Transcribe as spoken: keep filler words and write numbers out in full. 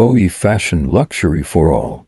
O E Fashion Luxury for All.